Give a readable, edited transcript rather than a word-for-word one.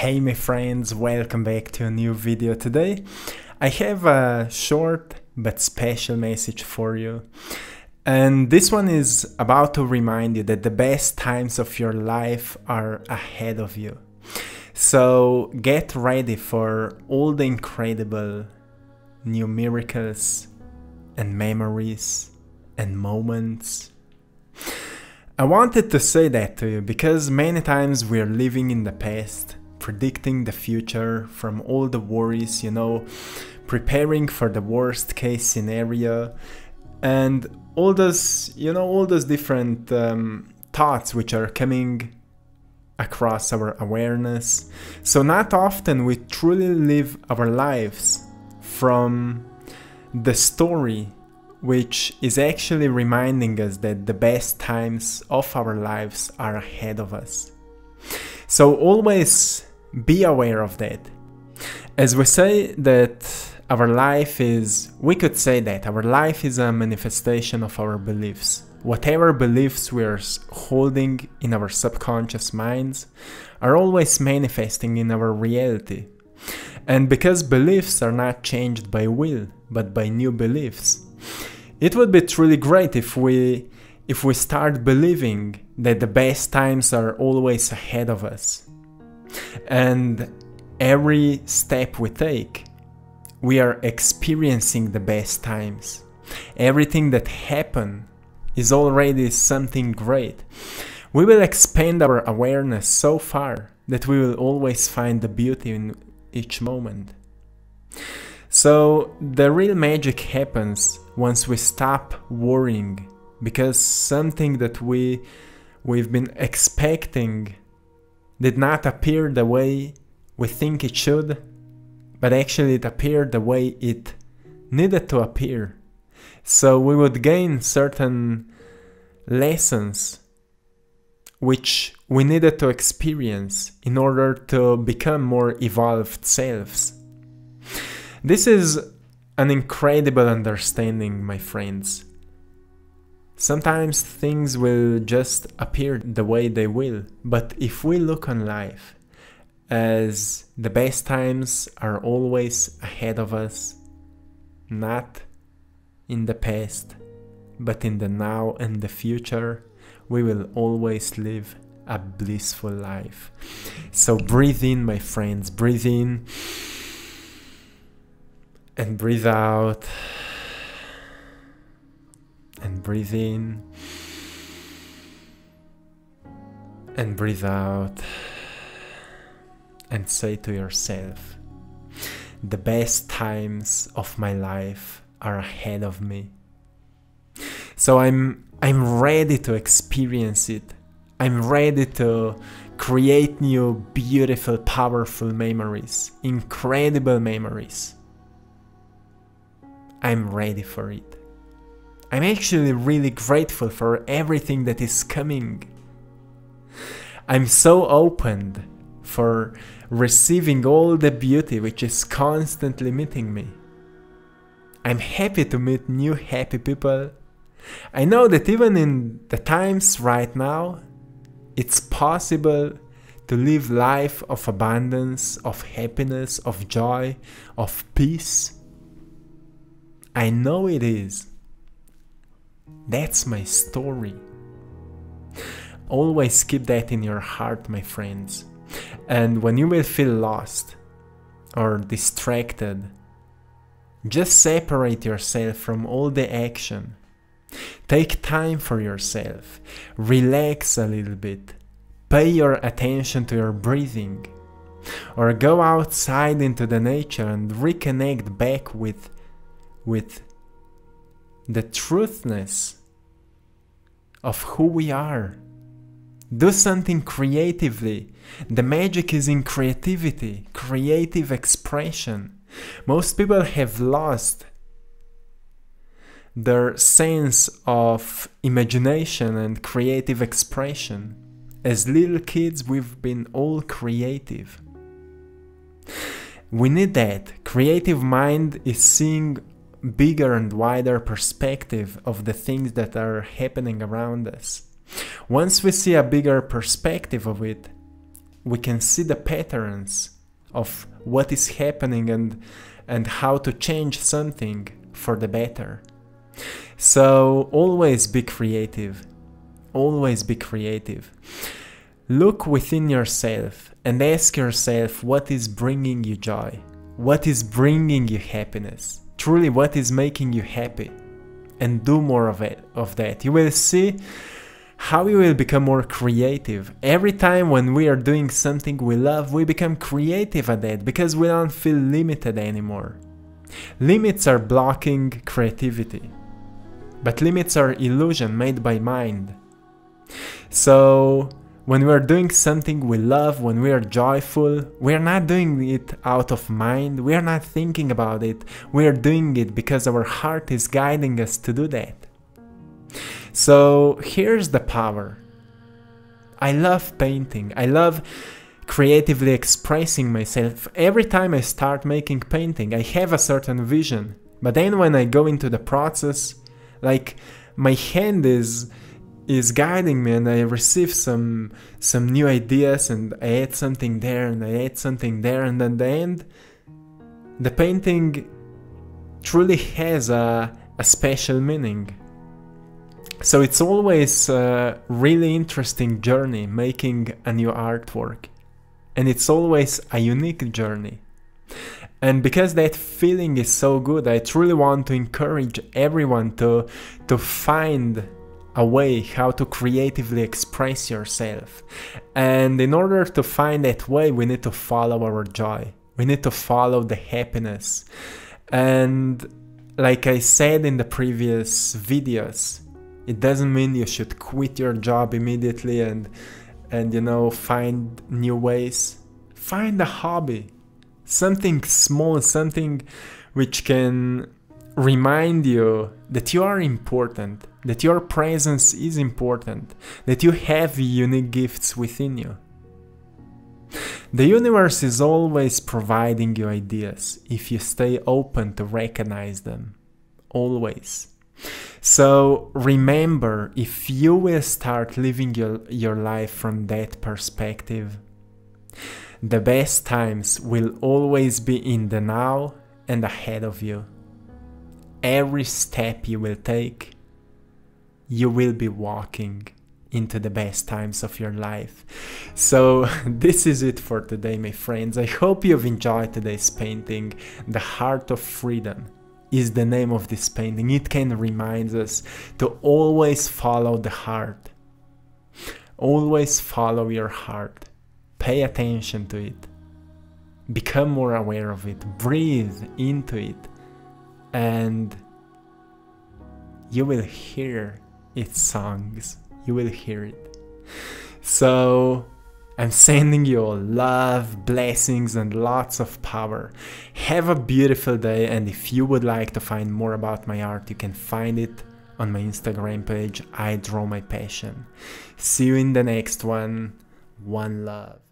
Hey my friends, welcome back to a new video. Today I have a short but special message for you, and this one is about to remind you that the best times of your life are ahead of you. So get ready for all the incredible new miracles and memories and moments. I wanted to say that to you because many times we are living in the past, predicting the future from all the worries, you know, preparing for the worst case scenario, and all those, you know, all those different thoughts which are coming across our awareness. So not often we truly live our lives from the story which is actually reminding us that the best times of our lives are ahead of us. So always be aware of that. As we say that our life is, we could say that our life is a manifestation of our beliefs. Whatever beliefs we are holding in our subconscious minds are always manifesting in our reality. And because beliefs are not changed by will, but by new beliefs, it would be truly great if we start believing that the best times are always ahead of us. And every step we take, we are experiencing the best times. Everything that happens is already something great. We will expand our awareness so far that we will always find the beauty in each moment. So the real magic happens once we stop worrying, because something that we've been expecting did not appear the way we think it should, but actually it appeared the way it needed to appear. So we would gain certain lessons which we needed to experience in order to become more evolved selves. This is an incredible understanding, my friends. Sometimes things will just appear the way they will, but if we look on life as the best times are always ahead of us, not in the past, but in the now and the future, we will always live a blissful life. So breathe in, my friends, breathe in. And breathe out, and breathe in, and breathe out, and say to yourself, the best times of my life are ahead of me. So I'm ready to experience it. I'm ready to create new, beautiful, powerful memories, incredible memories. I'm ready for it. I'm actually really grateful for everything that is coming. I'm so opened for receiving all the beauty which is constantly meeting me. I'm happy to meet new happy people. I know that even in the times right now, it's possible to live life of abundance, of happiness, of joy, of peace. I know it is. That's my story. Always keep that in your heart, my friends. And when you will feel lost or distracted, just separate yourself from all the action. Take time for yourself. Relax a little bit. Pay your attention to your breathing. Or go outside into the nature and reconnect back with the truthness of who we are. Do something creatively. The magic is in creativity, creative expression. Most people have lost their sense of imagination and creative expression. As little kids, we've been all creative. We need that. Creative mind is seeing bigger and wider perspective of the things that are happening around us. Once we see a bigger perspective of it, we can see the patterns of what is happening and how to change something for the better. So always be creative. Always be creative. Look within yourself and ask yourself what is bringing you joy, what is bringing you happiness, truly what is making you happy, and do more of it, of that. You will see how you will become more creative. Every time when we are doing something we love, we become creative at that because we don't feel limited anymore. Limits are blocking creativity, but limits are illusion made by mind. So when we are doing something we love, when we are joyful, we are not doing it out of mind, we are not thinking about it, we are doing it because our heart is guiding us to do that. So here's the power. I love painting, I love creatively expressing myself. Every time I start making painting, I have a certain vision, but then when I go into the process, like my hand is guiding me and I receive some new ideas and I add something there and I add something there, and at the end the painting truly has a special meaning. So it's always a really interesting journey making a new artwork, and it's always a unique journey. And because that feeling is so good, I truly want to encourage everyone to find a way how to creatively express yourself. And in order to find that way, we need to follow our joy. We need to follow the happiness. And like I said in the previous videos, it doesn't mean you should quit your job immediately and you know, find new ways. Find a hobby. Something small, something which can remind you that you are important, that your presence is important, that you have unique gifts within you. The universe is always providing you ideas if you stay open to recognize them. Always. So remember, if you will start living your life from that perspective, the best times will always be in the now and ahead of you. Every step you will take, you will be walking into the best times of your life. So this is it for today, my friends. I hope you've enjoyed today's painting. The Heart of Freedom is the name of this painting. It can remind us to always follow the heart. Always follow your heart. Pay attention to it, become more aware of it, breathe into it, and you will hear its songs, you will hear it. So I'm sending you all love, blessings, and lots of power. Have a beautiful day, and if you would like to find more about my art, you can find it on my Instagram page, IDrawMyPassion. See you in the next one. One love.